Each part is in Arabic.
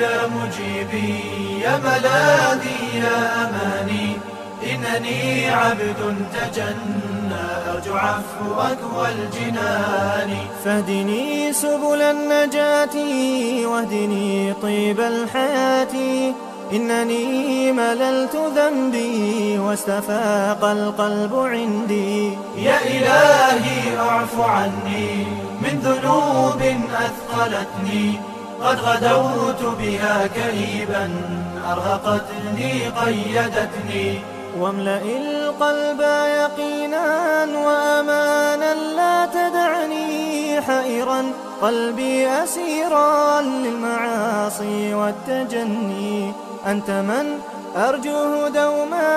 يا مجيبي يا ملاذي يا أماني إنني عبد تجنى أرجو عفوك والجنان فاهدني سبل النجاة واهدني طيب الحياة إنني مللت ذنبي واستفاق القلب عندي يا إلهي أعف عني من ذنوب أثقلتني قد غدوت بها كئيبا أرهقتني قيدتني واملئ القلب يقينا وأمانا لا تدعني حائرا قلبي أسيرا للمعاصي والتجني أنت من أرجوه دوما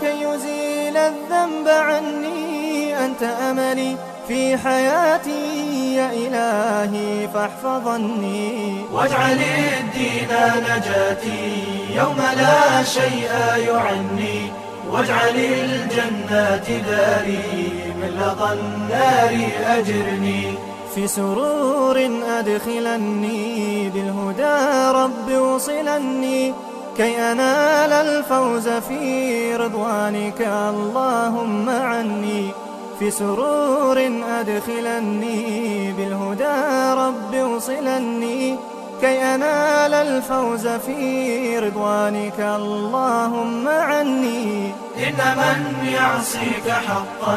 كي يزيل الذنب عني أنت أملي في حياتي يا إلهي فاحفظني واجعل الدين نجاتي يوم لا شيء يعني واجعل الجنات داري من لظى النار أجرني في سرور أدخلني بالهدى رب وصلني كي أنال الفوز في رضوانك اللهم عني في سرور أدخلني بالهدى رب وصلني كي أنال الفوز في رضوانك اللهم عني إن من يعصيك حقا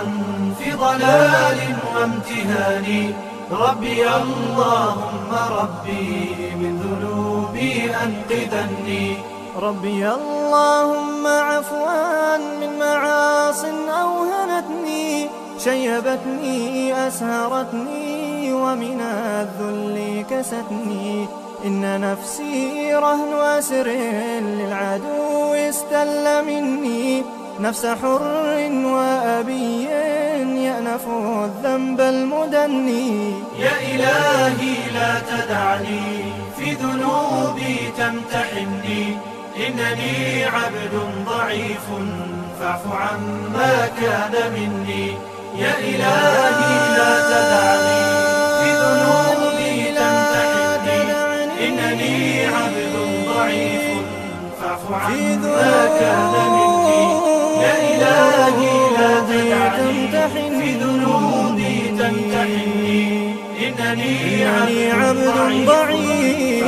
في ضلال وامتهان ربي اللهم ربي من ذنوبي أنقذني ربي اللهم عفوا من معاصٍ أوهنتني شيبتني أسهرتني ومن الذل كستني إن نفسي رهن وأسر للعدو استل مني نفس حر وأبي يأنف الذنب المدني يا إلهي لا تدعني في ذنوبي تمتحني إنني عبد ضعيف فاعف عما كان مني يا إلهي لا تدعني في ذنوبي تمتحني إنني عبد ضعيف فاعف عما كان مني يا إلهي لا تدعني في ذنوبي تمتحني إنني عبد ضعيف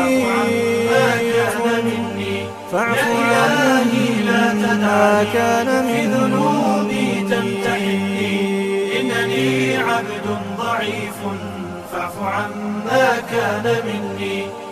فاعف عني ما كان في ذنوبي تمتحني إنني عبد ضعيف فاعف عما كان مني